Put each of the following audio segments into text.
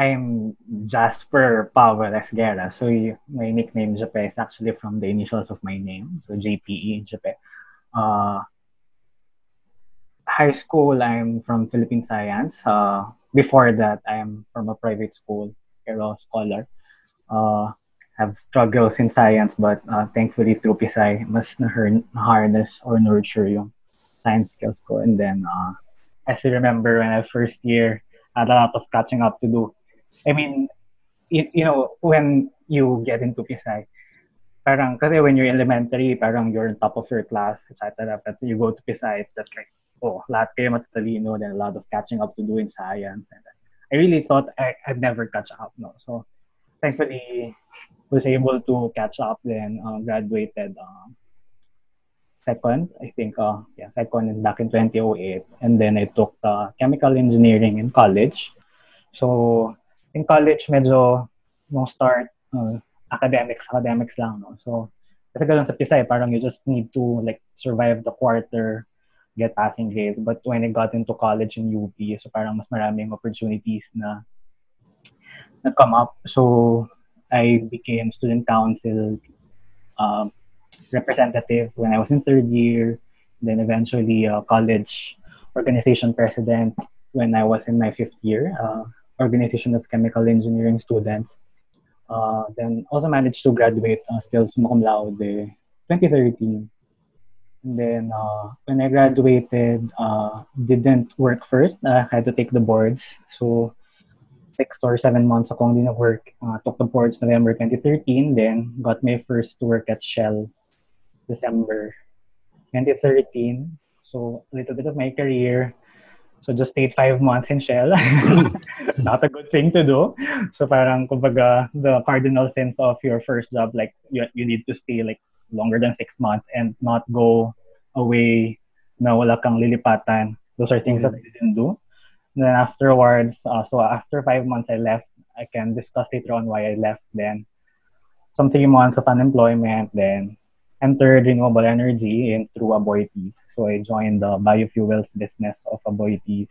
I'm Jasper Powell Esguerra. So my nickname Jape is actually from the initials of my name. So JPE, Jape. High school, I'm from Philippine Science. Before that, I am from a private school, pero scholar. Have struggles in science, but thankfully through PSI, mas harness or nurture yung science skills ko. And then, I still remember when I first year, I had a lot of catching up to do. I mean, you know, when you get into PSI, parang, kasi when you're elementary, parang you're on top of your class, etc. But you go to PSI, it's just like, oh, lahat kayo matatalino, then a lot of catching up to do in science. And I really thought I'd never catch up, no? So, thankfully, was able to catch up, then graduated second, I think, second back in 2008. And then I took chemical engineering in college. So, in college, medyo nung start, academics lang, no? So, kasi ganun sa PSI, parang you just need to, like, survive the quarter, get passing grades. But when I got into college in UP, so parang mas maraming opportunities na come up. So, I became student council representative when I was in third year, then eventually college organization president when I was in my fifth year, Organization of Chemical Engineering Students. Then also managed to graduate still summa cum laude 2013. And then when I graduated, didn't work first. I had to take the boards. So 6 or 7 months akong din work. Took the boards November 2013. Then got my first work at Shell December 2013. So a little bit of my career. So just stayed 5 months in Shell. Not a good thing to do. So parang kumbaga the cardinal sins of your first job, like you need to stay like longer than 6 months and not go away na wala kang lilipatan. Those are things that I didn't do. And then afterwards, so after 5 months I left. I can discuss later on why I left. Then some 3 months of unemployment, then entered renewable energy in through Aboitiz. So I joined the biofuels business of Aboitiz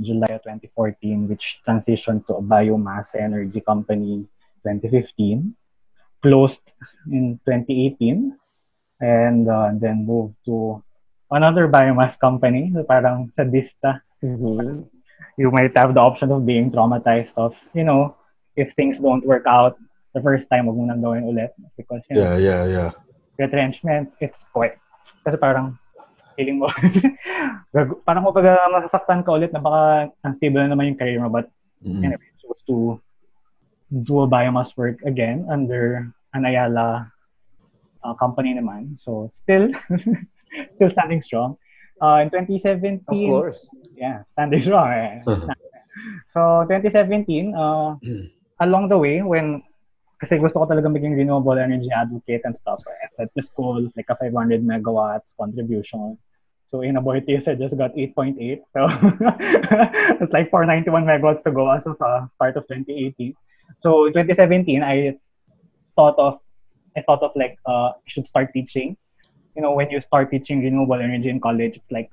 July 2014, which transitioned to a biomass energy company 2015. Closed in 2018, and then moved to another biomass company. So parang sadista. Mm-hmm. You might have the option of being traumatized of, you know, if things don't work out the first time, wag mo nang gawin ulit, because you know, retrenchment, it's quite, kasi parang feeling mo parang kapag masasaktan ka ulit na baka unstable na naman yung career mo, but anyway, I chose to do a biomass work again under an Ayala company naman. So, still standing strong. In 2017... Of course. Yeah, standing strong. So, 2017, along the way, when... Kasi gusto ko talaga maging renewable energy advocate and stuff. I set the school, like a 500 megawatts contribution. So, in Aboitiz, I just got 8.8. So, it's like 491 megawatts to go as of start of 2018. So, in 2017, I thought of like, I should start teaching. You know, when you start teaching renewable energy in college, it's like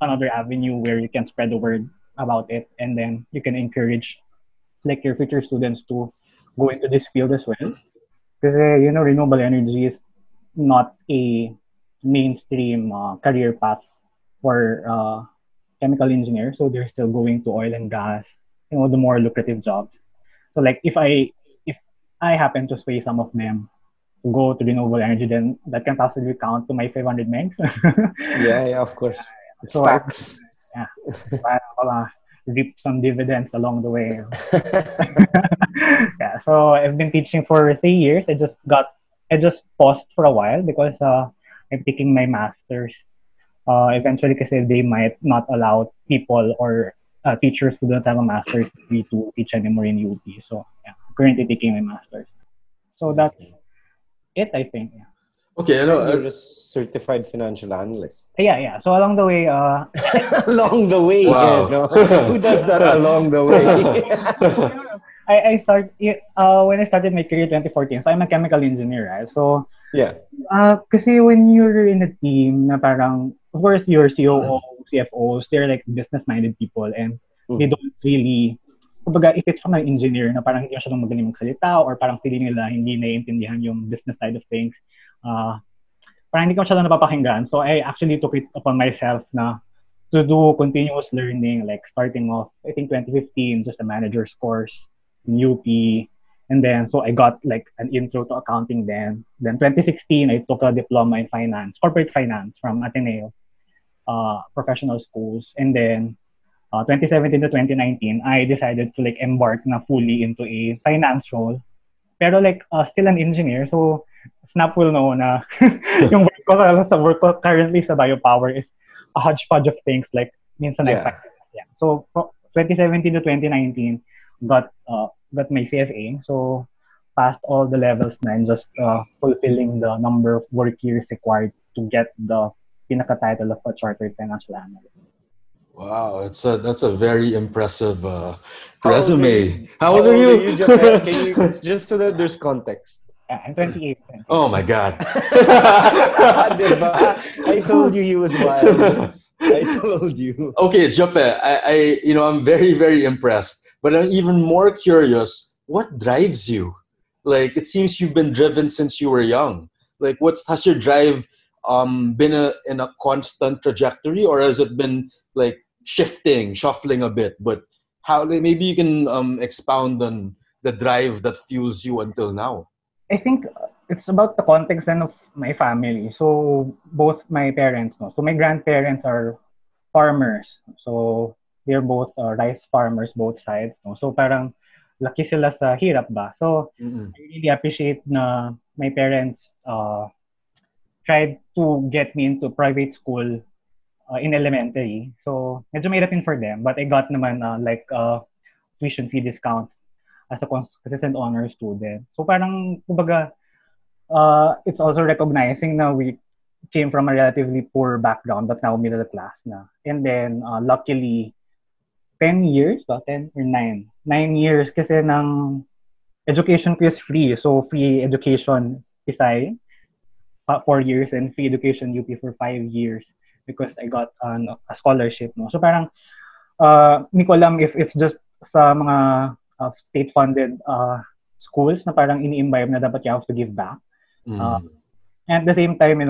another avenue where you can spread the word about it. And then you can encourage like your future students to go into this field as well. Because, you know, renewable energy is not a mainstream career path for chemical engineers. So they're still going to oil and gas, you know, the more lucrative jobs. So like if I happen to sway some of them to go to renewable energy, then that can possibly count to my 500 megs. Of course. It stacks. Reap some dividends along the way. So I've been teaching for 3 years. I just paused for a while because I'm taking my master's. Eventually, kasi they might not allow people or teachers who don't have a master's degree to teach anymore in UP. So I'm currently taking my master's. So that's it, I think. Okay, hello. You're a certified financial analyst. Yeah. So along the way... along the way. Wow. Who does that along the way? When I started my career in 2014, so I'm a chemical engineer, right? So, kasi when you're in a team, na parang, of course, your COO, CFOs, they're like business-minded people and they don't really kumbaga, if it's from an engineer na parang hindi masyadong magaling magsalita or parang pili nila hindi naiintindihan yung business side of things, parang hindi ko masyadong napapakinggan. So I actually took it upon myself na to do continuous learning, like starting off, I think 2015, just a manager's course in UP. And then, so I got like an intro to accounting then. Then 2016, I took a diploma in finance, corporate finance from Ateneo, professional schools. And then 2017 to 2019, I decided to like embark na fully into a finance role. Pero like still an engineer, so snap will know na yung work ko currently sa Biopower is a hodgepodge of things, like minsan yeah. So 2017 to 2019, got my CFA, so passed all the levels na and just fulfilling the number of work years required to get the pinaka title of a chartered financial analyst. Wow, that's a very impressive resume. How old are you? Just so that there's context. I'm 28. Oh my God! I told you he was wild. I told you. Okay, Jope, I'm very, very impressed. But I'm even more curious. What drives you? Like, it seems you've been driven since you were young. Like, has your drive been in a constant trajectory, or has it been like shifting, shuffling a bit? But how? Maybe you can expound on the drive that fuels you until now. I think it's about the context and of my family. So both my parents, so my grandparents are farmers. So they're both rice farmers, both sides. So parang laki sila sa hirap ba. So I really appreciate na my parents tried to get me into private school in elementary. So medyo mahirapin for them, but I got naman tuition fee discounts as a consistent honor student. So parang, kumbaga, it's also recognizing na we came from a relatively poor background but now middle class na. And then, luckily, 10 years, ba? 10 or 9? 9 years kasi ng education ko is free. So, free education Pisay, 4 years, and free education UP for 5 years because I got a scholarship. So parang, hindi ko alam if it's just sa mga of state-funded schools na parang ini-imbibe na dapat you have to give back. And at the same time,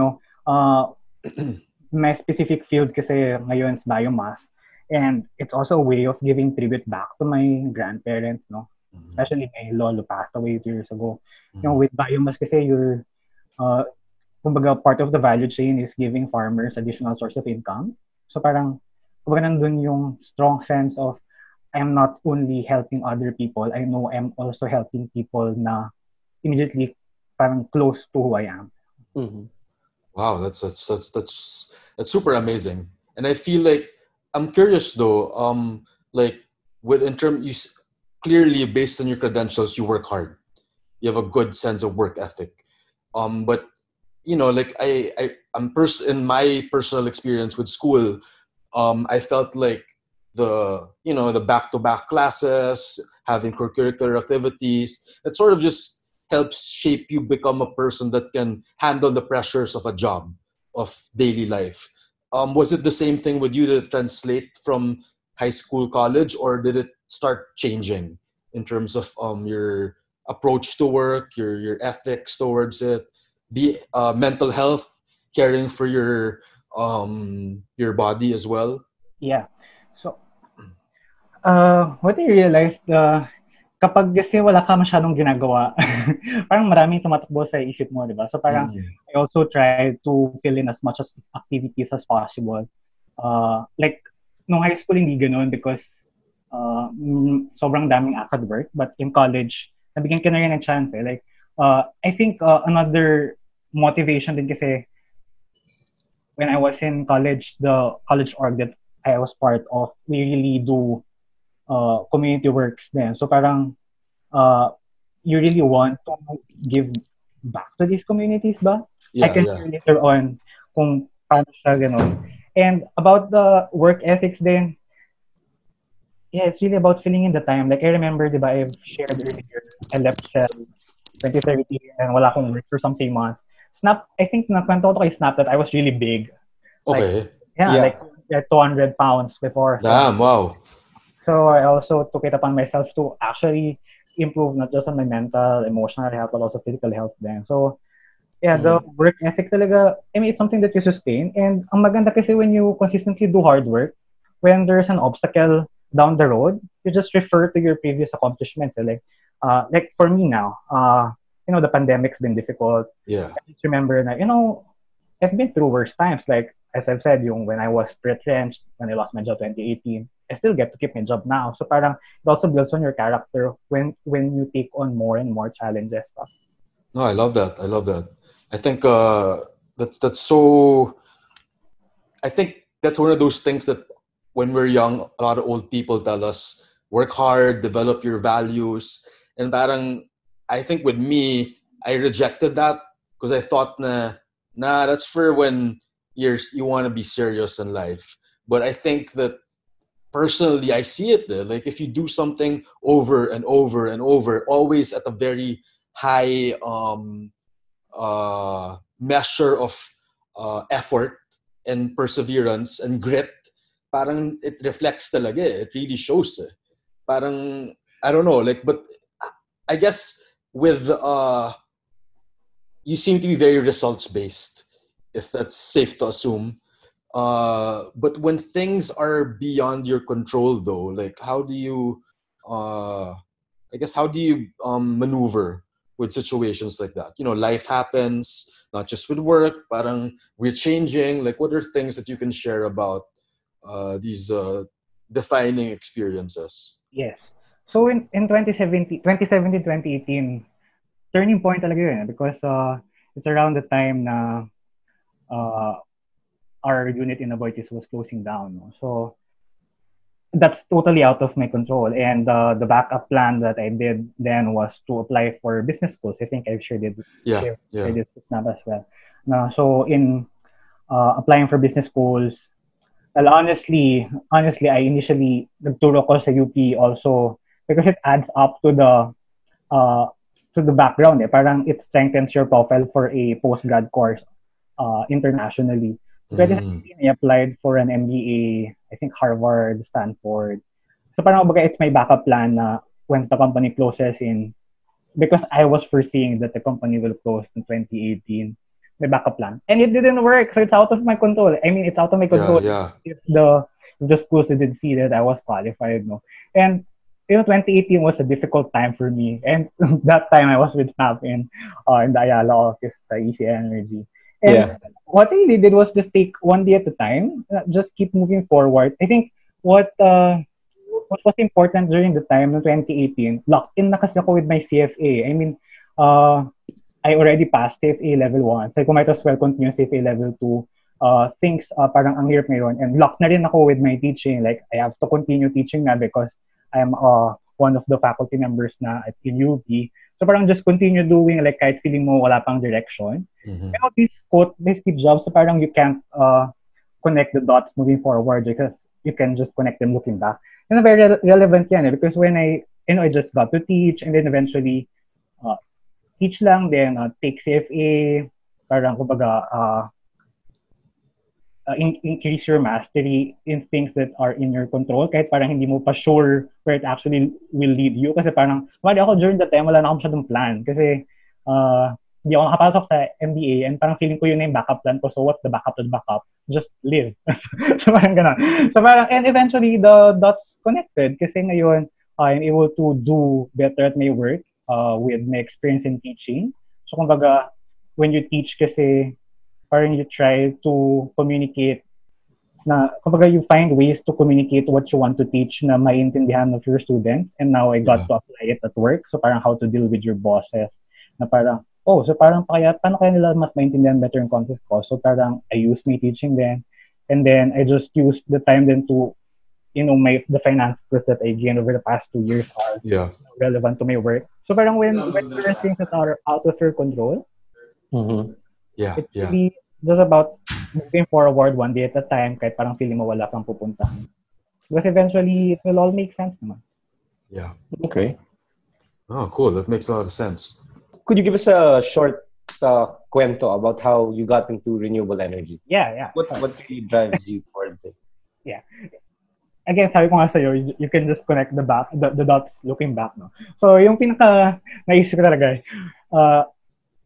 my specific field kasi ngayon is biomass, and it's also a way of giving tribute back to my grandparents, especially my lolo passed away 2 years ago. With biomass kasi you're kumbaga part of the value chain is giving farmers additional source of income. So parang kumbaga nandun yung strong sense of I'm not only helping other people, I know I'm also helping people na immediately parang close to who I am. Wow, that's super amazing. And I feel like, I'm curious though, you clearly, based on your credentials, you work hard. You have a good sense of work ethic. But in my personal experience with school, I felt like the back-to-back classes, having curricular activities, it sort of just helps shape you become a person that can handle the pressures of a job, of daily life. Was it the same thing with you to translate from high school, college, or did it start changing in terms of your approach to work, your ethics towards it, mental health, caring for your body as well? Yeah. What I realized, kapag kasi wala ka masyadong ginagawa, parang maraming tumatakbo sa isip mo, di ba? So parang I also try to fill in as much as activities as possible. Like, nung high school hindi ganun because sobrang daming acad work. But in college, nabigyan ka na rin ng chance. Like, I think another motivation din kasi when I was in college, the college org that I was part of, we really do community works then. So parang you really want to give back to these communities ba? Yeah, I can see later on kung paano siya ganun. And about the work ethics then, yeah, it's really about filling in the time. Like I remember, di ba, I've shared earlier, I left Shell 2013 and wala akong work for something months. Snap, I think nakwento ko kay Snap that I was really big. Okay. Like, 200 pounds before. Damn, wow. So I also took it upon myself to actually improve not just on my mental, emotional health, but also physical health then. So yeah, the work ethic talaga, I mean, it's something that you sustain. And ang maganda kasi when you consistently do hard work, when there's an obstacle down the road, you just refer to your previous accomplishments. Like for me now, you know, the pandemic's been difficult. Yeah. I just remember that, you know, I've been through worse times. Like, as I've said, yung when I was retrenched, when I lost my job in 2018, I still get to keep my job now. So parang it also builds on your character when you take on more and more challenges. No, I love that. I love that. I think that's so... I think that's one of those things that when we're young, a lot of old people tell us, work hard, develop your values. And parang, I think with me, I rejected that because I thought nah, that's for when you want to be serious in life. But I think that personally, I see it there. Like if you do something over and over and over, always at a very high measure of effort and perseverance and grit, parang it reflects talaga. It really shows. Parang I don't know. Like, but I guess with you seem to be very results based, if that's safe to assume. But when things are beyond your control, though, like how do you, I guess, how do you maneuver with situations like that? You know, life happens, not just with work, parang we're changing. Like, what are things that you can share about these defining experiences? Yes. So in 2017-2018, turning point talaga yun, because it's around the time na our unit in Aboitiz was closing down. No? So that's totally out of my control. And the backup plan that I did then was to apply for business schools. I think I've shared it with Snap as well. So in applying for business schools, well, honestly, I initially nagturo ko sa UP also because it adds up to the background. Eh? Parang it strengthens your profile for a post-grad course internationally. I applied for an MBA, I think Harvard, Stanford. So parang it's my backup plan na once the company closes in, because I was foreseeing that the company will close in 2018, my backup plan. And it didn't work, so it's out of my control. I mean, it's out of my control. Yeah. If the schools didn't see that I was qualified. No? And you know, 2018 was a difficult time for me. And that time I was with Snap in the Ayala office, EC Energy. And what I really did was just take one day at a time, just keep moving forward. I think what was important during the time of 2018, locked in na kasi ako with my CFA. I mean, I already passed CFA level 1. So I might as well continue CFA level 2. Things parang ang hirap ngayon. And locked na rin ako with my teaching. Like, I have to continue teaching na because I'm one of the faculty members na at UP. So parang just continue doing, like kahit feeling mo wala pang direction. You know, these jobs, so parang you can't connect the dots moving forward because you can just connect them looking back. And very relevant yan, eh, because when I just got to teach and then eventually teach lang, then take CFA, parang kumbaga, increase your mastery in things that are in your control kahit parang hindi mo pa sure where it actually will lead you kasi parang ako during the time wala na akong masyadong plan kasi hindi ako nakapasok sa MBA and parang feeling ko yun na yung backup plan ko, so what's the backup to the backup? Just live. So parang ganun. So parang, and eventually the dots connected kasi ngayon I'm able to do better at my work with my experience in teaching. So kumbaga when you teach kasi parang you try to communicate na, kumbaga you find ways to communicate what you want to teach na maiintindihan of your students, and now I got to apply it at work. So parang how to deal with your bosses na parang, oh, so parang paano kaya nila mas maintindihan better yung concept ko? So parang I used my teaching then, and then I just used the time then to, you know, the finance skills that I gained over the past 2 years are relevant to my work. So parang when there are things that are out of your control, it's really just about moving forward one day at a time kahit parang feeling mo wala kang pupuntahan. Because eventually, it will all make sense naman. Yeah. Okay. Oh, cool. That makes a lot of sense. Could you give us a short cuento about how you got into renewable energy? Yeah. What really drives you towards it? Yeah. again, sabi ko nga sa'yo, you can just connect the dots looking back. No? So, yung pinaka-naisip ko talaga,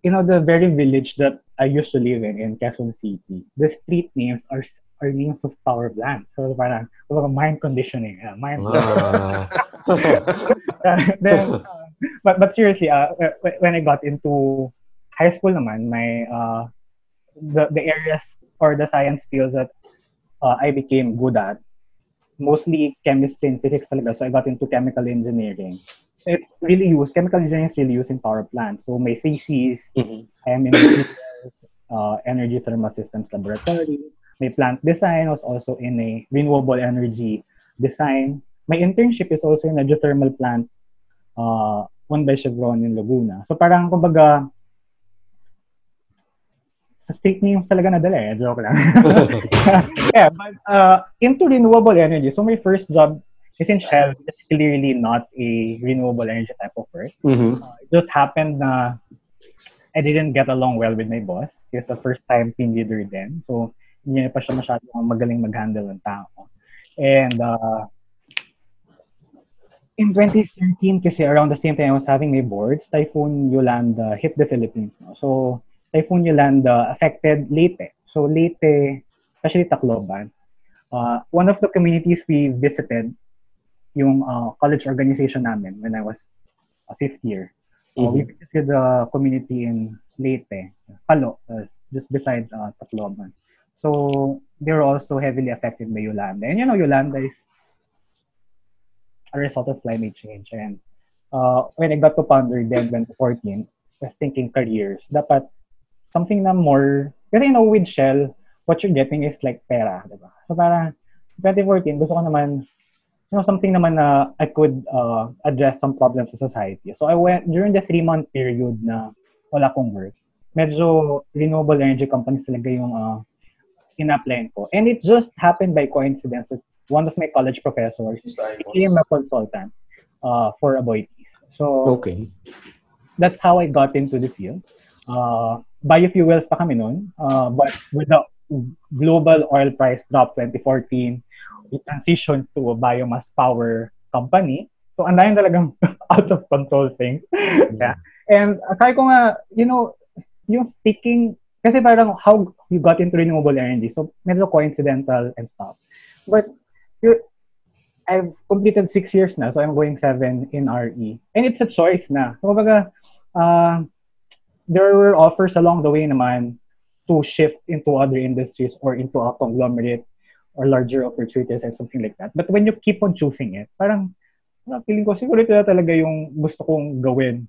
you know, the very village that I used to live in Quezon City, the street names are names of power plants. So, parang, mine conditioning. Then, but seriously, when I got into high school naman, my, the areas or the science fields that I became good at, mostly chemistry and physics talaga. So I got into chemical engineering. So it's really used, chemical engineering is really used in power plants. So my thesis, I am in Energy Thermal Systems Laboratory. My plant design was also in a renewable energy design. My internship is also in a geothermal plant owned by Chevron in Laguna. So parang kumbaga, sa state names talaga nadala eh. Joke lang. Yeah, but into renewable energy. So my first job is in Shell. It's clearly not a renewable energy type of work. It just happened na I didn't get along well with my boss. He's a first-time team leader then. So hindi pa siya masyadong magaling mag-handle ng tao. And in 2013, kasi around the same time I was having my boards, Typhoon Yolanda hit the Philippines. No? So Typhoon Yolanda affected Leyte. So Leyte, especially Tacloban, one of the communities we visited, yung college organization namin when I was a fifth year. We visited the community in Leyte, Palo, just beside Tacloban. So they were also heavily affected by Yolanda. And you know, Yolanda is a result of climate change. And when I got to ponder then when 14, I was thinking careers. Dapat something na more, because you know, with Shell, what you're getting is like pera, diba? So parang 2014, gusto ko naman, you know, something naman na I could address some problems to society. So I went, during the 3-month period na wala kong work, medyo renewable energy companies talaga yung in-applying ko. And it just happened by coincidence that one of my college professors became a consultant for Aboitiz. So that's how I got into the field. Biofuels pa kami noon, but with the global oil price drop 2014, we transitioned to a biomass power company. So, andayan talagang out of control things. Yeah. And sabi ko nga, you know, yung sticking, kasi parang how you got into renewable energy, so medyo coincidental and stuff. But I've completed 6 years na, so I'm going 7 in RE. And it's a choice na. So, baga, there were offers along the way naman to shift into other industries or into a conglomerate or larger opportunities and something like that. But when you keep on choosing it, parang feeling ko siguro ito talaga yung gusto kong gawin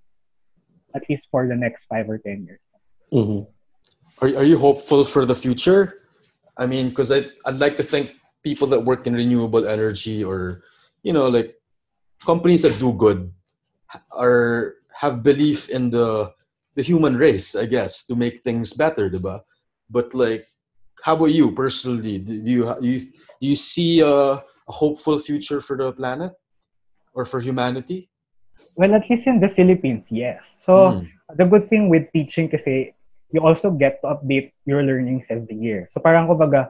at least for the next 5 or 10 years. Are you hopeful for the future? I mean, because I'd like to think people that work in renewable energy or, you know, like companies that do good have belief in the human race, I guess, to make things better, diba? But like, how about you personally? Do you see a hopeful future for the planet or for humanity? Well, at least in the Philippines, yes. So the good thing with teaching kasi, you also get to update your learnings every year. So parang kumbaga,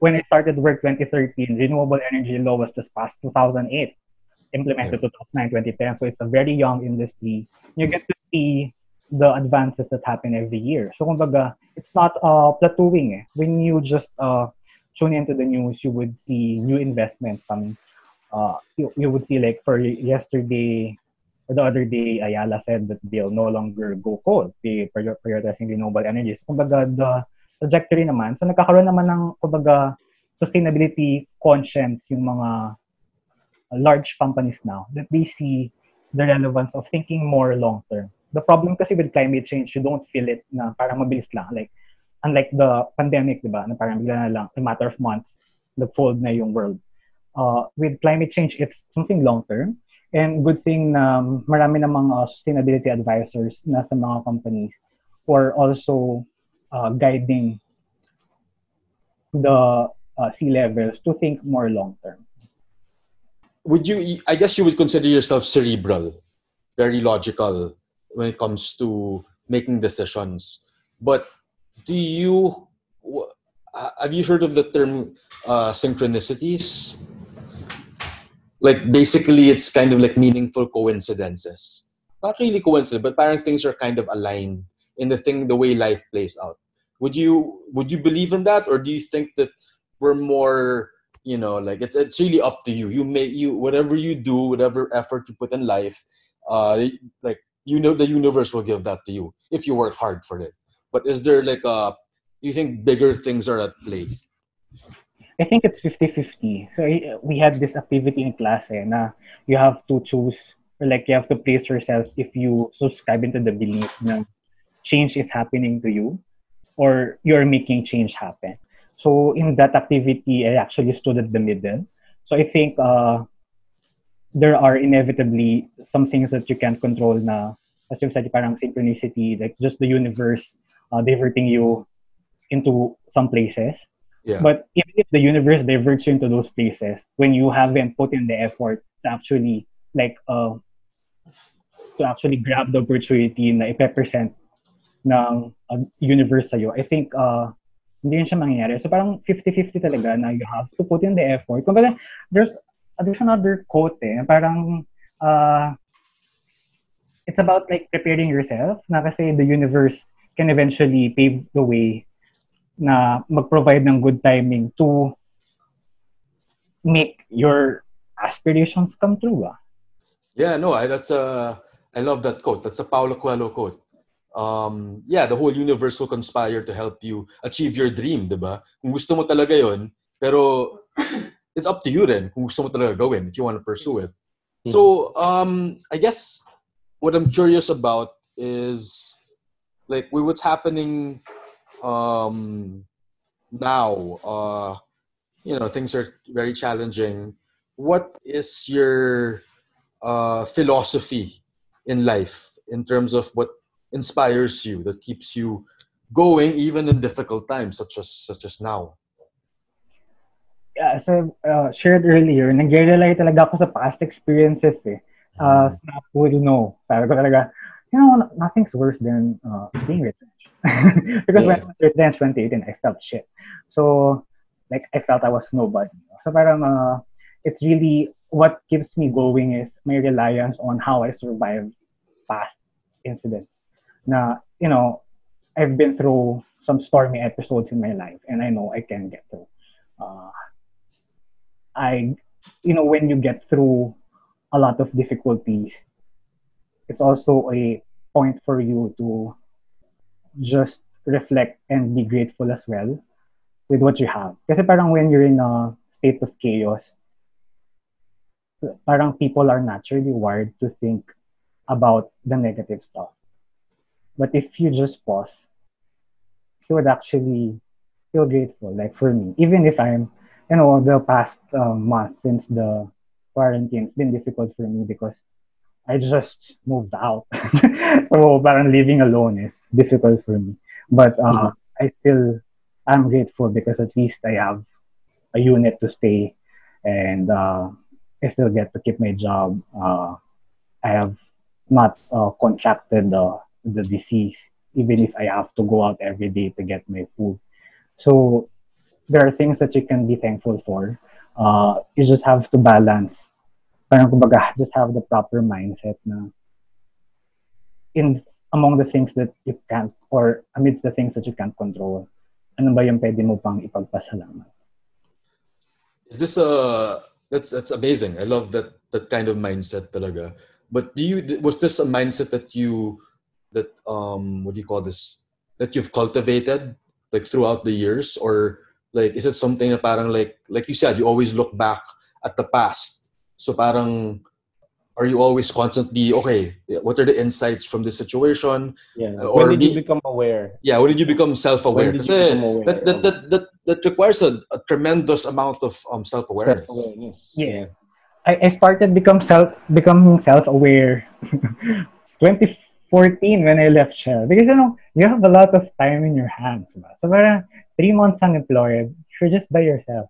when I started work 2013, renewable energy law was just passed 2008, implemented 2009, 2010. So it's a very young industry. You get to see the advances that happen every year. So kumbaga, it's not plateauing. Eh. When you just tune into the news, you would see new investments coming. You would see, like, for yesterday or the other day, Ayala said that they'll no longer go coal. They prioritizing renewable energies. So kumbaga, the trajectory naman. So nagkakaroon naman ng kumbaga, sustainability conscience yung mga large companies now that they see the relevance of thinking more long-term. The problem kasi with climate change, you don't feel it na parang mabilis lang. Like, unlike the pandemic, diba, na parang bigla na lang, in a matter of months, nag-fold na yung world. With climate change, it's something long-term. And good thing na marami namang sustainability advisors na sa mga companies who are also guiding the sea levels to think more long-term. Would you, I guess you would consider yourself cerebral, very logical, when it comes to making decisions. But have you heard of the term synchronicities? like basically it's kind of like meaningful coincidences. Not really coincidence, but apparent things are kind of aligned in the way life plays out. Would you believe in that, or do you think that we're more, you know, like it's really up to you. Whatever you do, whatever effort you put in life, like, you know, the universe will give that to you if you work hard for it. But is there like you think bigger things are at play? I think it's 50-50. So we had this activity in class, you have to choose, or like you have to place yourself if you subscribe into the belief that change is happening to you or you're making change happen. So in that activity, I actually stood at the middle. So I think there are inevitably some things that you can't control na, as you've said, parang synchronicity, like just the universe diverting you into some places. Yeah. But even if the universe diverts you into those places, when you haven't put in the effort to actually like grab the opportunity na ipepresent ng universe sa'yo, I think hindi yun siya mangyayari. So parang 50-50 talaga na you have to put in the effort. Kung kasi, there's another quote parang it's about like preparing yourself na kasi the universe can eventually pave the way na mag-provide ng good timing to make your aspirations come true. Yeah, no, I love that quote. That's a Paulo Coelho quote. Yeah, the whole universe will conspire to help you achieve your dream, diba? Kung gusto mo talaga yon, pero it's up to you then kung gusto mo talaga gawin if you want to pursue it. Mm-hmm. So, I guess what I'm curious about is like what's happening now, you know, things are very challenging. What is your philosophy in life in terms of what inspires you, that keeps you going even in difficult times such as now? Yeah, so shared earlier, nag-rely talaga ako sa past experiences Snap will know. Sabi ko talaga, you know, nothing's worse than being retrenched. Because when I was retrenched 2018, I felt shit. So, like, I felt I was nobody. So, parang, it's really what keeps me going is my reliance on how I survived past incidents. Now, you know, I've been through some stormy episodes in my life, and I know I can get through. You know, when you get through a lot of difficulties, it's also a point for you to just reflect and be grateful as well with what you have. Kasi parang when you're in a state of chaos, parang people are naturally wired to think about the negative stuff. But if you just pause, you would actually feel grateful. Like for me, even if I'm, you know, the past month since the quarantine, it's been difficult for me because I just moved out. So parang living alone is difficult for me. But I'm grateful because at least I have a unit to stay, and I still get to keep my job. I have not contracted the disease, even if I have to go out every day to get my food. So there are things that you can be thankful for. You just have to balance. Parang kumbaga, just have the proper mindset na in among the things that you can't, or amidst the things that you can't control, ano ba yung pwede mo pang ipagpasalamat? Is this that's amazing. I love that kind of mindset talaga. But was this a mindset that that you've cultivated like throughout the years, or like is it something that parang like you said, you always look back at the past? So parang, are you always constantly, okay, what are the insights from this situation? Yeah. Or when did you become aware? Yeah, when did you become self-aware? That requires a tremendous amount of self-awareness. Self-awareness. Yes. Yeah. I started becoming self-aware 2014 when I left Shell. Because, you know, you have a lot of time in your hands. So parang 3 months unemployed, you're just by yourself.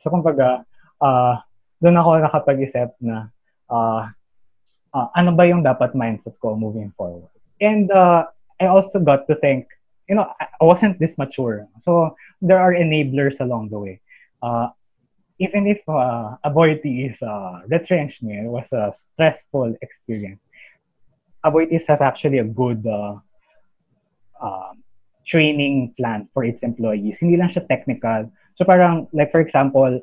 So kumbaga, doon ako nakapag-isip na ano ba yung dapat mindset ko moving forward. And I also got to think, you know, I wasn't this mature. So there are enablers along the way. even if Aboitiz retrenchment was a stressful experience, Aboitiz has actually a good training plan for its employees. Hindi lang siya technical. So parang, like for example,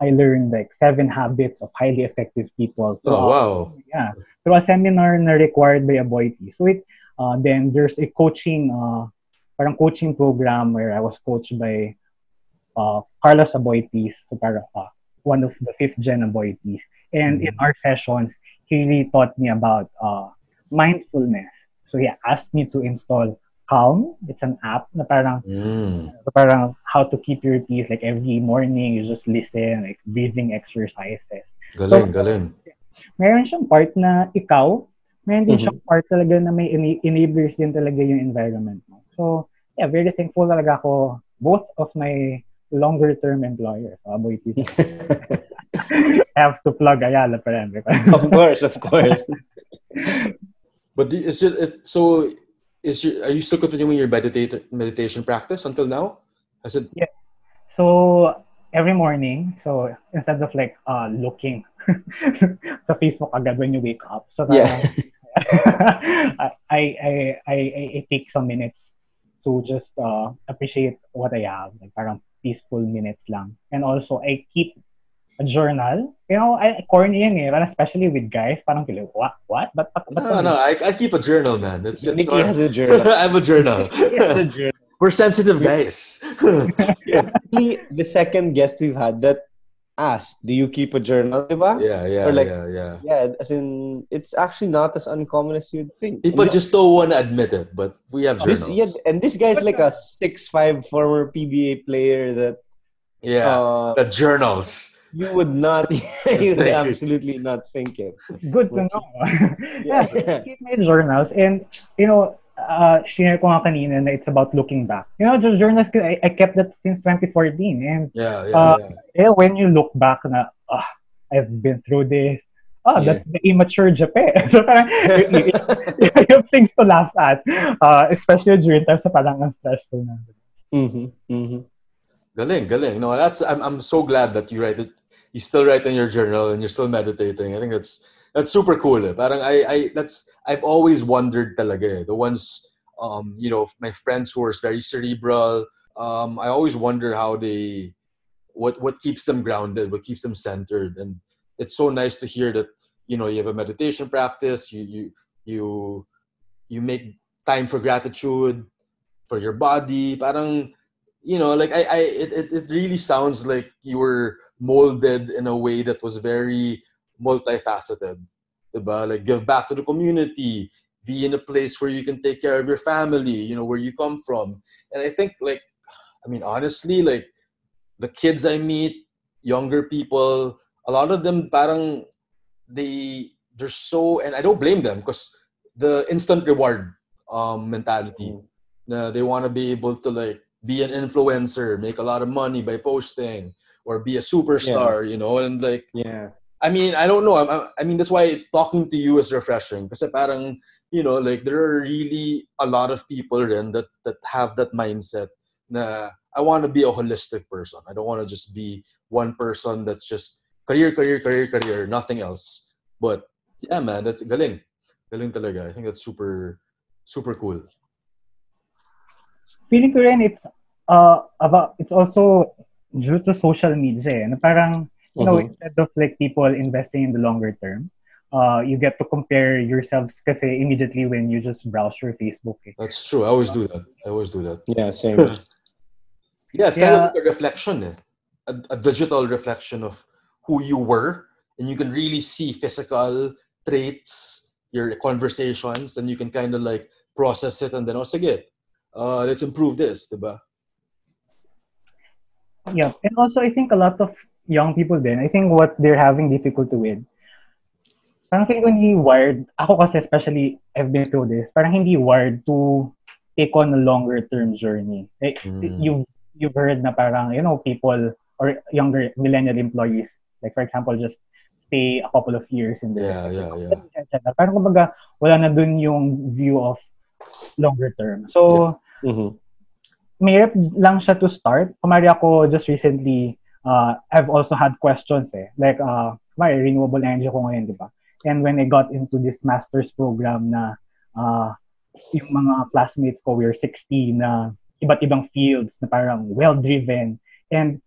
I learned like 7 habits of highly effective people. Oh, wow. Yeah. Through a seminar na required by Aboitiz. So it, then there's a coaching, parang coaching program where I was coached by Carlos Aboitiz, so parang, one of the 5th gen Aboitiz. And in our sessions, he really taught me about mindfulness. So he asked me to install Calm. It's an app na parang, parang how to keep your peace. Like every morning, you just listen, like breathing exercises. Galing, so, galing. Meron siyang part na ikaw, meron din siyang part talaga na may enablers din talaga yung environment mo. So, yeah, very thankful talaga ako both of my longer-term employers. Aboitiz. I have to plug Ayala para of course, of course. But is it, so... are you still continuing your meditation practice until now? Has it... Yes. So, every morning, so instead of like looking sa Facebook agad when you wake up, so yeah. I take some minutes to just appreciate what I have, like parang peaceful minutes lang. And also, I keep a journal. You know, corny yan eh, especially with guys. Parang kilo, what? But no, no, I keep a journal, man. It's Nikki has a journal. I have a journal. A journal. We're sensitive guys. Yeah. The second guest we've had that asked, do you keep a journal, diba? Yeah, like, yeah. Yeah, as in, it's actually not as uncommon as you'd think. People just don't want to admit it, but we have journals. And this guy's like a 6'5" former PBA player that... Yeah, the journals. You would not, you would absolutely not think it. Good to know. Yeah, I keep my journals. And, you know, shinare ko nga kanina na it's about looking back. You know, just journals, I kept that since 2014. And when you look back na, I've been through this. Oh, that's the immature Japan. So parang, you have things to laugh at. Especially during times na parang ang stressful na. Galing, galing. No, that's I'm so glad that you write it. You still write in your journal and you're still meditating. I think that's super cool. Parang I've always wondered talaga. The ones you know, my friends who are very cerebral. I always wonder how they what keeps them grounded, what keeps them centered. And it's so nice to hear that, you know, you have a meditation practice. You make time for gratitude for your body. Parang, you know, like it really sounds like you were molded in a way that was very multifaceted. Diba? Like give back to the community, be in a place where you can take care of your family, you know, where you come from. And I think, like, I mean, honestly, like the kids I meet, younger people, a lot of them, parang they're so, and I don't blame them because the instant reward mentality. They want to be able to, like, be an influencer, make a lot of money by posting, or be a superstar, you know? And like, I mean, I don't know. I mean, that's why talking to you is refreshing. Kasi parang, you know, like there are really a lot of people then that have that mindset na I want to be a holistic person. I don't want to just be one person that's just career, nothing else. But yeah, man, that's galing. Galing talaga. I think that's super, super cool. Feeling ko rin, it's also due to social media. Na parang, you know, instead of like people investing in the longer term, you get to compare yourselves kasi immediately when you just browse your Facebook. Eh. That's true. I always do that. Yeah, same. Yeah, it's kind of like a reflection. Eh? A digital reflection of who you were. And you can really see physical traits, your conversations, and you can kind of like process it and then also get. Let's improve this, diba? Yeah, and also I think a lot of young people then, I think what they're having difficulty with, parang hindi wired, ako kasi especially, I've been through this, parang hindi wired to take on a longer-term journey. Like, you've heard na parang, you know, people or younger millennial employees, like for example, just stay a couple of years in the rest. Parang kumbaga, wala na dun yung view of longer term. So, mahirap lang siya to start. Kumari ako just recently I've also had questions like my renewable energy ko ngayon, di ba? And when I got into this master's program na yung mga classmates ko, we were 16 na iba't ibang fields na parang well-driven and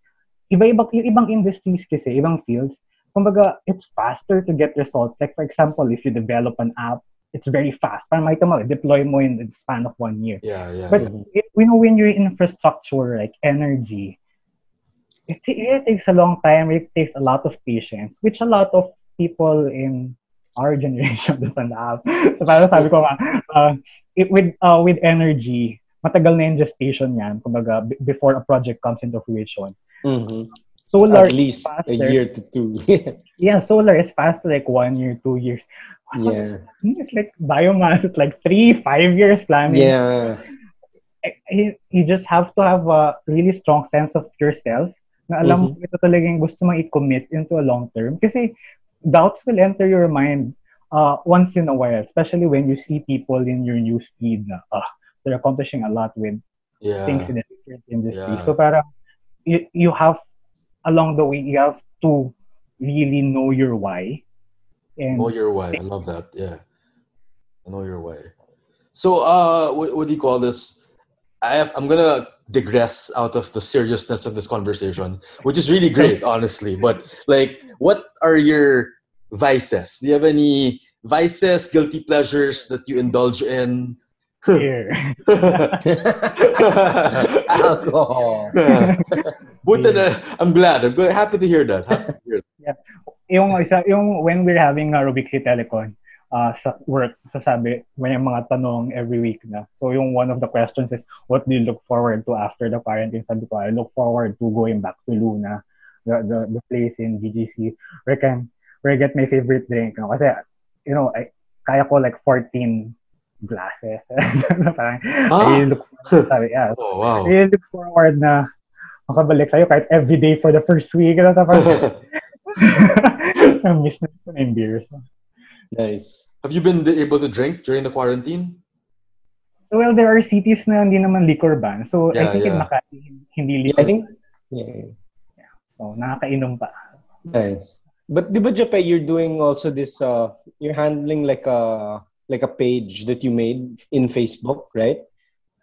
ibang industries kasi, ibang fields. Kumbaga, it's faster to get results. Like for example, if you develop an app, it's very fast. Parang may tama, deploy mo in the span of 1 year. Yeah. But we know when you're in infrastructure, like energy, it takes a long time. It takes a lot of patience, which a lot of people in our generation doesn't have. So parang sabi ko nga, with energy, matagal na yung gestation yan. Kumbaga, before a project comes into fruition. Mm-hmm. Solar at least is faster. A year to 2. Yeah, solar is faster, like 1 year, 2 years. Wow. Yeah, it's like biomass. It's like 3-5 years planning. Yeah, you just have to have a really strong sense of yourself. Na alam mo ito talagang gusto mong i-commit into a long term. Kasi doubts will enter your mind once in a while, especially when you see people in your newsfeed na they're accomplishing a lot with things in the different industry. Yeah. So para you have along the way, you have to really know your why. And know your why. I love that. Yeah. Know your why. So, what do you call this? I'm going to digress out of the seriousness of this conversation, which is really great, honestly. But, like, what are your vices? Do you have any vices, guilty pleasures that you indulge in? Beer. Alcohol. Buta na, I'm happy to hear that. Yeah. Yung when we're having a weekly telecon sa work, sasabi, may mga tanong every week na. So yung one of the questions is, what do you look forward to after the quarantine? Sabi ko, I look forward to going back to Laguna, the place in GGC, where I get my favorite drink. No? Kasi, you know, kaya ko like 14 glasses. I look forward, sabi, yeah. Oh, wow. I look forward na makabalik tayo kahit every day for the first week. I miss na yung beer. Nice. Have you been able to drink during the quarantine? Well, there are cities na hindi naman liquor ban. So, I think in Makati, hindi liquor. I think, yeah. So, nakakainom pa. Nice. But di ba, Jape, you're doing also this, you're handling like a page that you made in Facebook, right?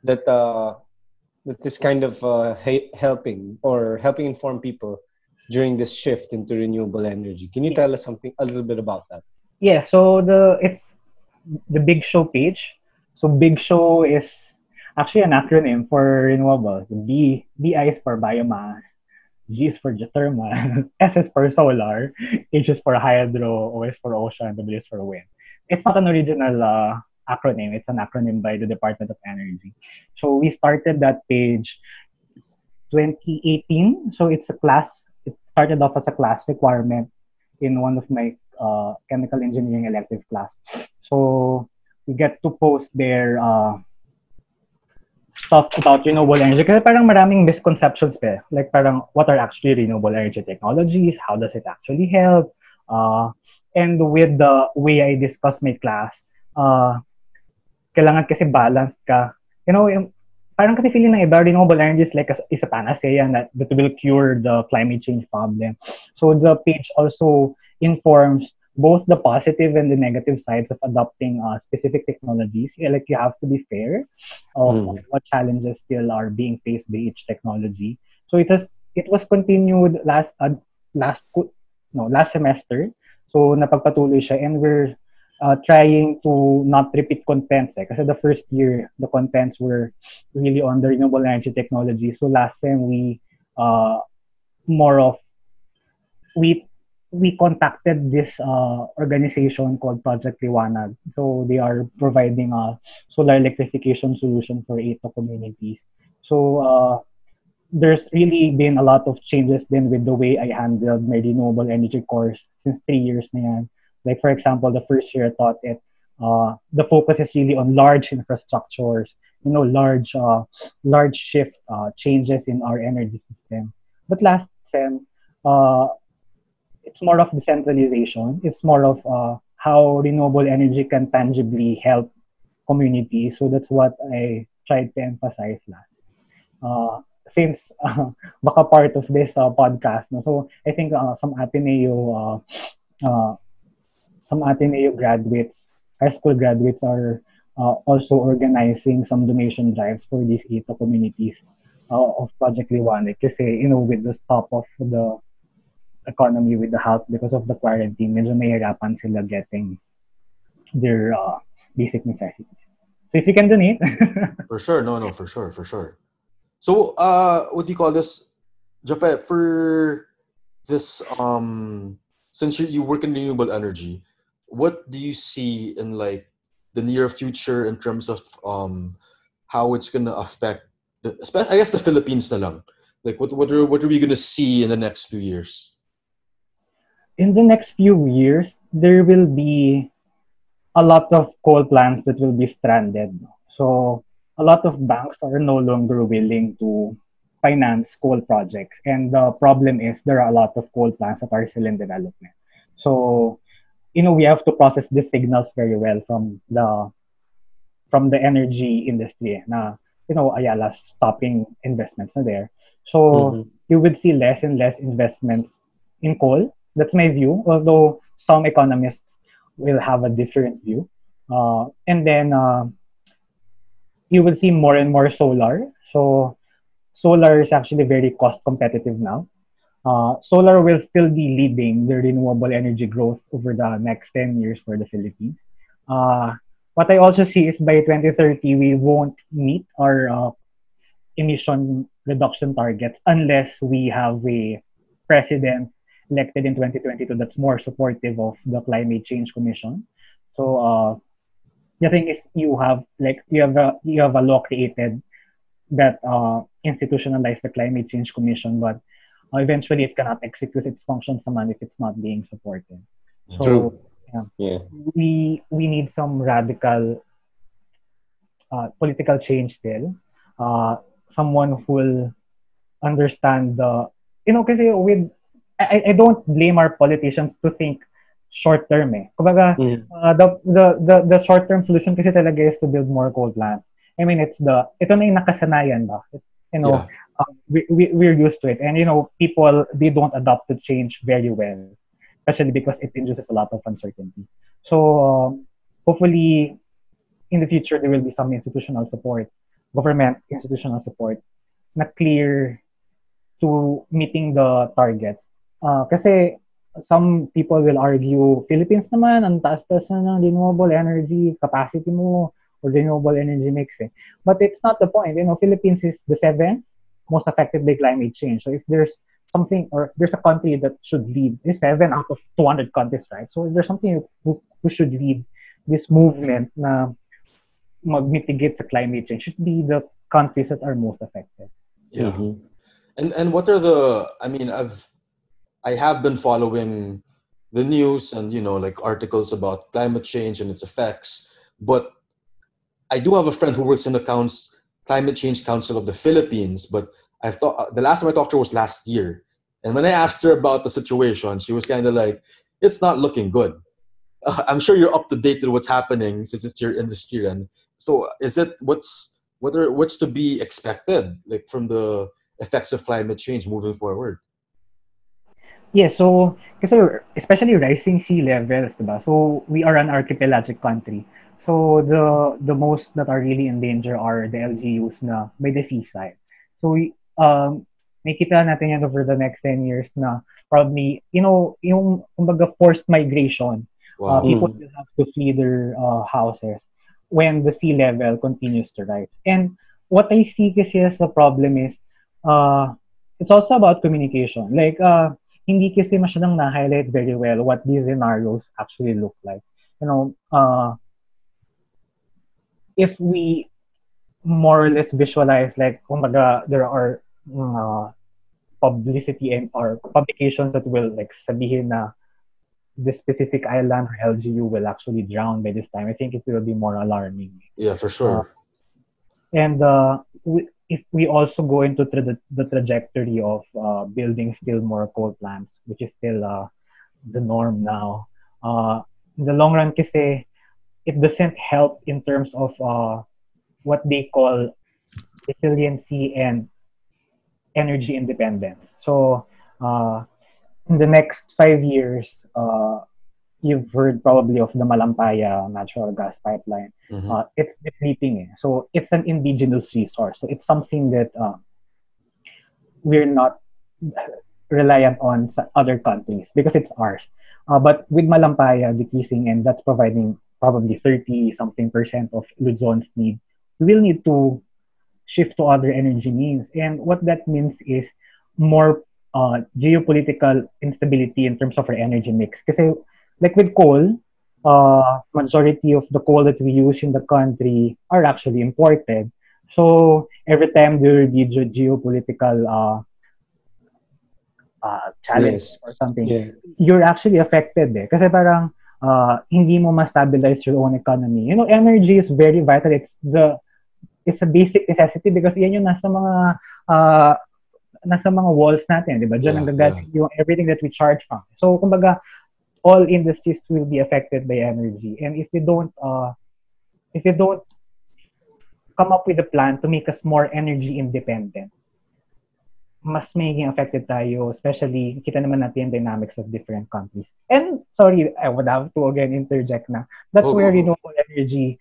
That is kind of helping inform people during this shift into renewable energy. Can you tell us a little bit about that? Yeah, so it's the BIGSHOW page. So BIGSHOW is actually an acronym for renewables. BI is for biomass, G is for geothermal, S is for solar, H is for hydro, O is for ocean, W is for wind. It's not an original acronym. It's an acronym by the Department of Energy. So we started that page 2018. So it's a class. It started off as a class requirement in one of my chemical engineering elective class. So we get to post their stuff about renewable energy. Kasi parang maraming misconceptions pa. Like parang what are actually renewable energy technologies? How does it actually help? And with the way I discuss my class, kailangan kasi balance ka. You know, parang kasi feeling ng iba, renewable energy is like is a panacea that will cure the climate change problem. So the page also informs both the positive and the negative sides of adopting specific technologies. Like you have to be fair of what challenges still are being faced by each technology. So it was continued last semester. So, napagpatuloy siya and we're trying to not repeat contents kasi the first year, the contents were really on the renewable energy technology. So, last time we contacted this organization called Project Liwanag. So, they are providing a solar electrification solution for 8 communities. So, there's really been a lot of changes then with the way I handled my renewable energy course since 3 years na yan. Like for example, the first year I taught it, the focus is really on large infrastructures, large shift changes in our energy system. But last sem, it's more of decentralization. It's more of how renewable energy can tangibly help communities. So that's what I tried to emphasize last. since baka part of this podcast, no? So I think some Ateneo graduates, high school graduates, are also organizing some donation drives for these ito communities of Project Liwanag, kasi, you know, with the stop of the economy, with the health because of the quarantine, medyo mahirapan sila getting their basic necessities. So if you can donate. For sure. No, for sure. So, what do you call this? Japet, for this, since you work in renewable energy, what do you see in like the near future in terms of how it's going to affect, I guess, the Philippines na lang? Like, what are we going to see in the next few years? In the next few years, there will be a lot of coal plants that will be stranded. So a lot of banks are no longer willing to finance coal projects. And the problem is there are a lot of coal plants that are still in development. So, you know, we have to process these signals very well from the energy industry. Na, you know, Ayala stopping investments na there. So you would see less and less investments in coal. That's my view, although some economists will have a different view. And then you will see more and more solar. So solar is actually very cost competitive now. Solar will still be leading the renewable energy growth over the next 10 years for the Philippines. What I also see is by 2030, we won't meet our emission reduction targets unless we have a president elected in 2022 that's more supportive of the Climate Change Commission. So the thing is, you have a law created that institutionalized the Climate Change Commission, but eventually it cannot execute its functions if it's not being supported. So, true. Yeah. We need some radical political change still. Someone who will understand the, you know, because with I don't blame our politicians to think short term. Kumbaga, the short term solution kasi talaga is to build more coal plants. I mean, ito na yung nakasanayan ba? You know, we're used to it, and you know, people, they don't adapt to change very well, especially because it induces a lot of uncertainty. So hopefully, in the future there will be some institutional support, government institutional support, na clear to meeting the targets. Kasi some people will argue, Philippines naman, ang taas-taas na ng renewable energy capacity mo or renewable energy mix. Eh. But it's not the point. You know, Philippines is the 7th most affected by climate change. So if there's something, or if there's a country that should lead, it's 7 out of 200 countries, right? So if there's something who should lead this movement na mag-mitigate sa climate change, should be the countries that are most affected. Yeah. Mm-hmm. And what are the, I mean, I have been following the news and, you know, like articles about climate change and its effects, but I do have a friend who works in the Climate Change Council of the Philippines, but I've thought, the last time I talked to her was last year. And when I asked her about the situation, she was kind of like, it's not looking good. I'm sure you're up to date with what's happening since it's your industry. And so is it, what's to be expected, like, from the effects of climate change moving forward? Yeah, so especially rising sea levels, diba? So we are an archipelagic country. So the most that are really in danger are the LGUs na by the seaside. So we nakita natin yan over the next 10 years na probably, you know, yung kumbaga forced migration. Wow. People will have to flee their houses when the sea level continues to rise. And what I see kasi as the problem is, it's also about communication. Like, hindi kasi masyadong na-highlight very well what these scenarios actually look like. You know, if we more or less visualize, like, kumbaga, there are publicity and or publications that will, like, sabihin na this specific island or LGU will actually drown by this time. I think it will be more alarming. Yeah, for sure. If we also go into the trajectory of building still more coal plants, which is still the norm now, in the long run, kasi it doesn't help in terms of what they call resiliency and energy independence. So in the next 5 years, you've heard probably of the Malampaya natural gas pipeline. Mm-hmm. It's depleting. So it's an indigenous resource. So it's something that we're not reliant on other countries because it's ours. But with Malampaya decreasing, and that's providing probably 30-something% of Luzon's need, we will need to shift to other energy means. And what that means is more geopolitical instability in terms of our energy mix. Because like with coal, majority of the coal that we use in the country are actually imported. So every time there will be geopolitical challenge, yes, or something, yeah, you're actually affected. Eh? Kasi parang hindi mo ma-stabilize your own economy. You know, energy is very vital. It's a basic necessity because yan yung nasa mga walls natin, di ba? Diyan ang gagaling yung everything that we charge from. So kumbaga, all industries will be affected by energy, and if we don't come up with a plan to make us more energy independent, mas magiging affected tayo, especially kita naman natin yung dynamics of different countries. And sorry, I would have to again interject na. That's where renewable energy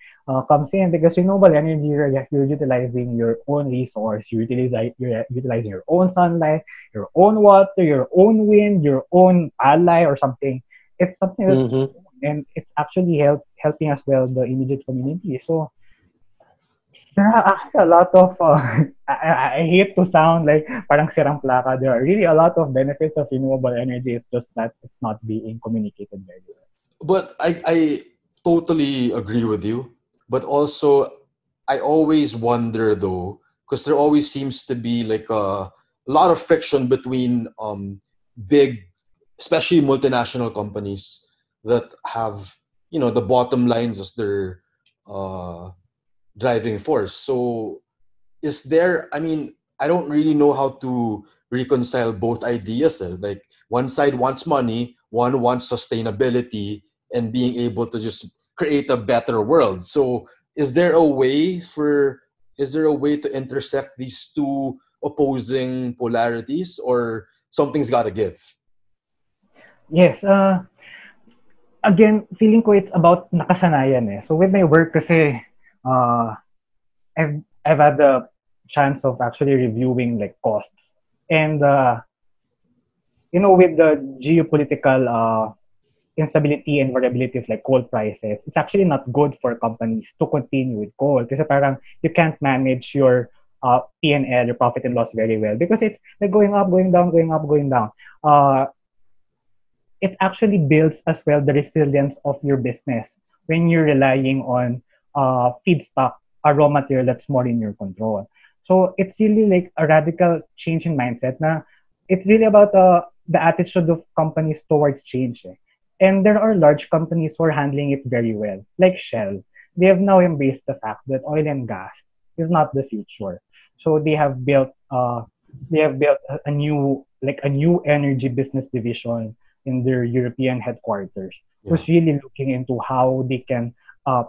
comes in, because renewable energy, you're utilizing your own resource, you're utilizing your own sunlight, your own water, your own wind, your own ally or something. It's something that's and it's actually helping as well the immediate community. So there are actually a lot of, I hate to sound like parang sirang plaka, there are really a lot of benefits of renewable energy. It's just that it's not being communicated very well. But I totally agree with you. But also, I always wonder though, because there always seems to be like a lot of friction between big, especially multinational companies that have, you know, the bottom lines as their driving force. So is there, I mean, I don't really know how to reconcile both ideas. Like one side wants money, one wants sustainability and being able to just create a better world. So is there a way to intersect these two opposing polarities, or something's got to give? Yes. Again, feeling ko it's about nakasanayan eh. So with my work kasi, I've had the chance of actually reviewing like costs, and you know, with the geopolitical instability and variability of like coal prices, it's actually not good for companies to continue with coal because parang you can't manage your P&L, your profit and loss, very well because it's like going up, going down, going up, going down. It actually builds as well the resilience of your business when you're relying on feedstock, a raw material that's more in your control. So it's really like a radical change in mindset. Na it's really about the attitude of companies towards change. Eh? And there are large companies who are handling it very well, like Shell. They have now embraced the fact that oil and gas is not the future. So they have built a new energy business division in their European headquarters, who's really looking into how they can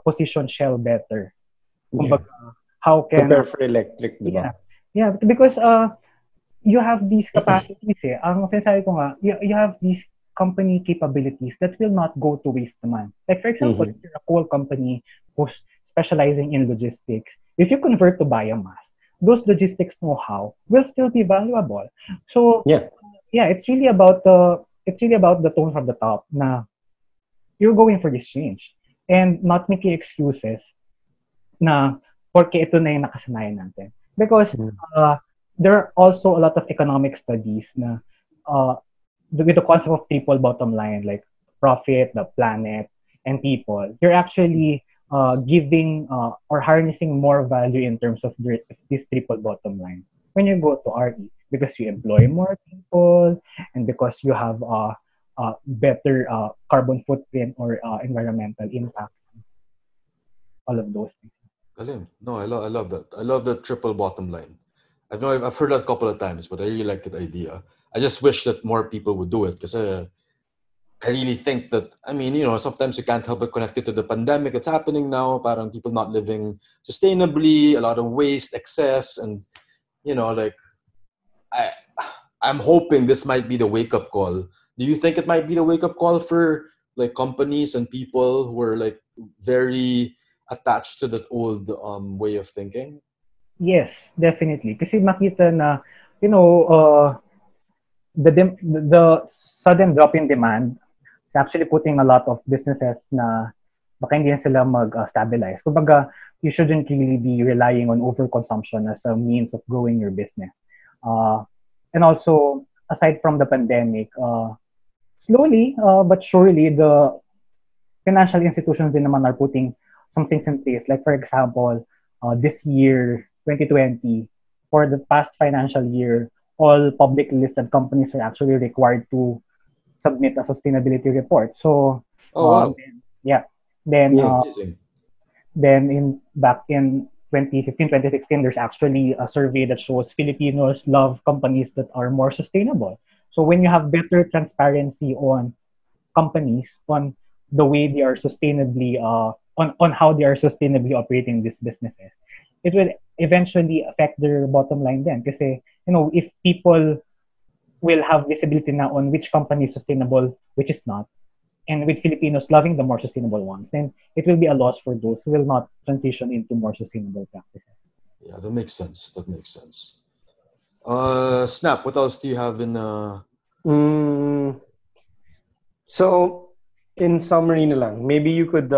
position Shell better. Yeah. How can prepare for electric, diba? Yeah, because you have these capacities eh. Ang sinasabi ko nga, you have these company capabilities that will not go to waste naman. Like for example, if you're a coal company who's specializing in logistics, if you convert to biomass, those logistics know-how will still be valuable. So yeah, it's really about the tone from the top na you're going for this change. And not making excuses na porque ito na yung nakasanayan natin. Because there are also a lot of economic studies na with the concept of triple bottom line, like profit, the planet, and people, you're actually giving or harnessing more value in terms of this triple bottom line when you go to RE, because you employ more people and because you have better carbon footprint or environmental impact. All of those things. Galing. No, I love that. I love the triple bottom line. I know I've heard that a couple of times, but I really like that idea. I just wish that more people would do it because I really think that, I mean, you know, sometimes you can't help but connect it to the pandemic. It's happening now. Parang people not living sustainably, a lot of waste, excess, and, you know, like I'm hoping this might be the wake-up call. Do you think it might be the wake-up call for like companies and people who are like very attached to that old way of thinking? Yes, definitely. Kasi makita na, you know, the sudden drop in demand is actually putting a lot of businesses na baka hindi na sila mag-stabilize. Kumbaga, you shouldn't really be relying on overconsumption as a means of growing your business. And also, aside from the pandemic, slowly but surely, the financial institutions din naman are putting some things in place. Like, for example, this year, 2020, for the past financial year, all publicly listed companies are actually required to submit a sustainability report. So, wow. Then back in 2015, 2016, there's actually a survey that shows Filipinos love companies that are more sustainable. So when you have better transparency on companies, on the way they are sustainably, on how they are sustainably operating these businesses, it will eventually affect their bottom line then. Kasi, you know, if people will have visibility na on which company is sustainable, which is not, and with Filipinos loving the more sustainable ones, then it will be a loss for those who will not transition into more sustainable practices. Yeah, that makes sense. That makes sense. Snap, what else do you have in... So, in summary na lang, maybe you could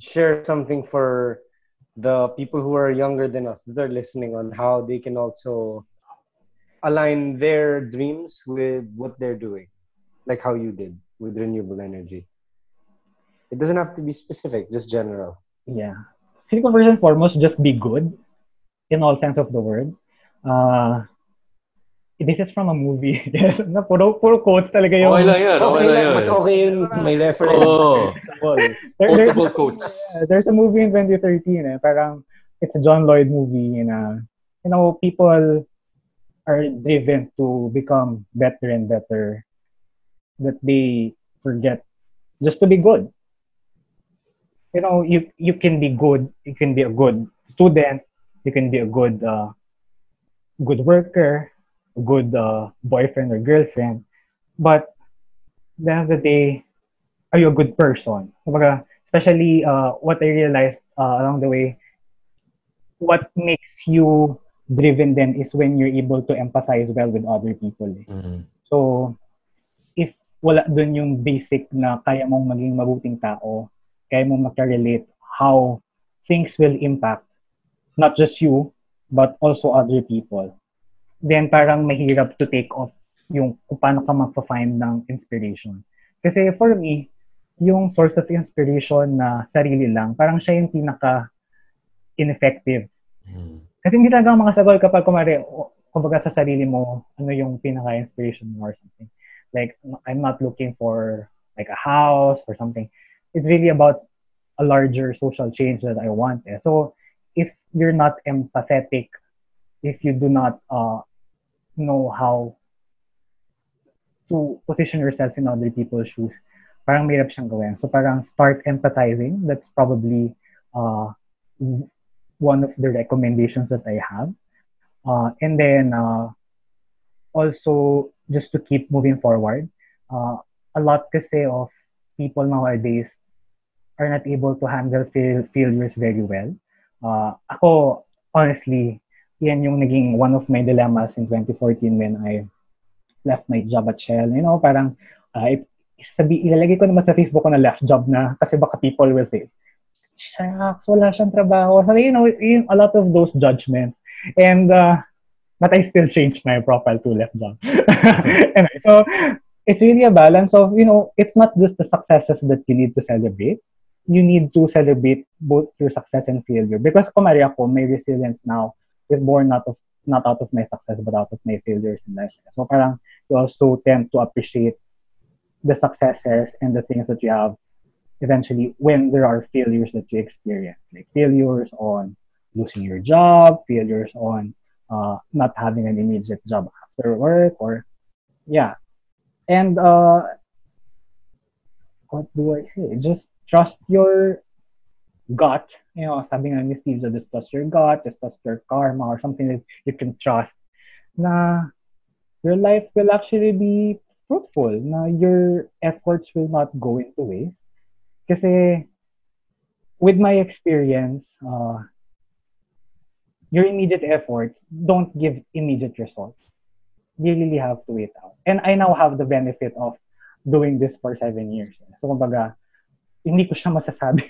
share something for the people who are younger than us that are listening on how they can also align their dreams with what they're doing, like how you did with renewable energy. It doesn't have to be specific, just general. Yeah. First and foremost, just be good in all sense of the word. This is from a movie. Yes. Puro quotes talaga yung... Okay lang yun. Mas okay yun. May reference. Oh. Multiple quotes. There's a movie in 2013. Parang, it's a John Lloyd movie. And, you know, people are driven to become better and better, that they forget just to be good. You know, you can be good. You can be a good student. You can be a good good worker, a good boyfriend or girlfriend. But at the end of the day, are you a good person? Especially what I realized along the way, what makes you driven then is when you're able to empathize well with other people. Mm-hmm. So if wala dun yung basic na kaya mong maging mabuting tao, kaya mong makarelate how things will impact not just you, but also other people, then parang mahirap to take off yung kung paano ka magpa-find ng inspiration. Kasi for me, yung source of inspiration na sarili lang, parang siya yung pinaka-ineffective. Kasi hindi talaga ang makasagol kapag kumbaga sa sarili mo, ano yung pinaka-inspiration mo or something. Like, I'm not looking for like a house or something. It's really about a larger social change that I want. So if you're not empathetic, if you do not know how to position yourself in other people's shoes, parang mahirap siyang gawin. So parang start empathizing. That's probably one of the recommendations that I have. And then also, just to keep moving forward. A lot kasi of people nowadays are not able to handle failures very well. Ako, honestly, yan yung naging one of my dilemmas in 2014 when I left my job at Shell. You know, parang, ilalagay ko naman sa Facebook ko na left job na kasi baka people will say, shucks, wala siyang trabaho. So, you know, a lot of those judgments. And, but I still changed my profile to left job. Anyway, so it's really a balance of, you know, it's not just the successes that you need to celebrate. You need to celebrate both your success and failure. Because my resilience now is born not out of my success, but out of my failures in life. So parang you also tend to appreciate the successes and the things that you have eventually when there are failures that you experience. Like failures on losing your job, failures on not having an immediate job after work, or yeah. And what do I say? Just trust your gut. You know, sabi nga ni Steve, just trust your gut, just trust your karma, or something that you can trust. Na your life will actually be fruitful, na your efforts will not go into waste. Kasi with my experience, your immediate efforts don't give immediate results. You really have to wait out. And I now have the benefit of doing this for 7 years. So kumbaga, hindi ko siya masasabi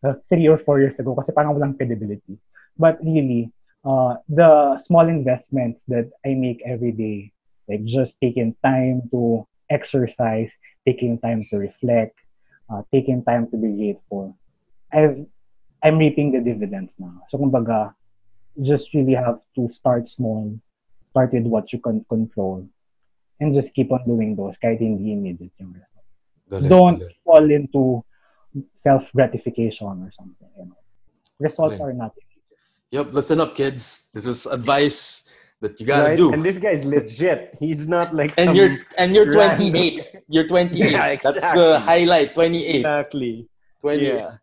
3 or 4 years ago kasi parang walang credibility. But really, the small investments that I make every day, like just taking time to exercise, taking time to reflect, taking time to be grateful, I'm reaping the dividends now. So kumbaga, just really have to start small, start with what you can control, and just keep on doing those kahit hindi immediate yung result. Don't fall into self-gratification or something. You know? Results are not immediate. Yep, listen up, kids. This is advice that you gotta do. And this guy is legit. He's not like and some you're 28. You're 28. Yeah, exactly. That's the highlight. 28. Exactly. 28. Yeah.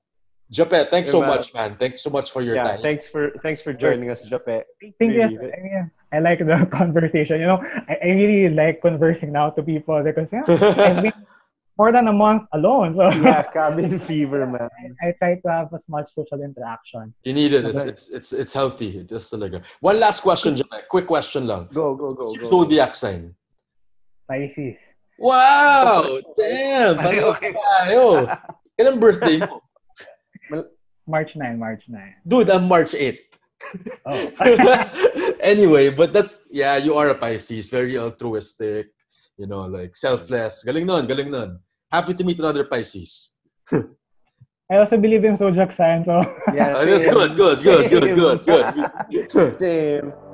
Joppe, thanks so much, man. Thanks so much for your time. Thanks for joining us, Joppe. I like the conversation. You know, I really like conversing now to people because I've been more than a month alone. So yeah, cabin fever, man. I try to have as much social interaction. You need it. It's healthy. Just like one last question, Joppe. Quick question, lang. Go. What's your zodiac sign? Pisces. Wow! Damn. Yo, kailan birthday mo? March 9. Dude, I'm March 8. Oh. Anyway, but you are a Pisces, very altruistic, you know, like selfless. Galing nun. Happy to meet another Pisces. I also believe in zodiac sign, so. Yeah, that's good. Same.